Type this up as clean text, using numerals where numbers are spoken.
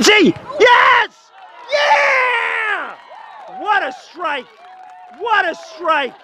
opportunity! Yes! Yeah! What a strike! What a strike!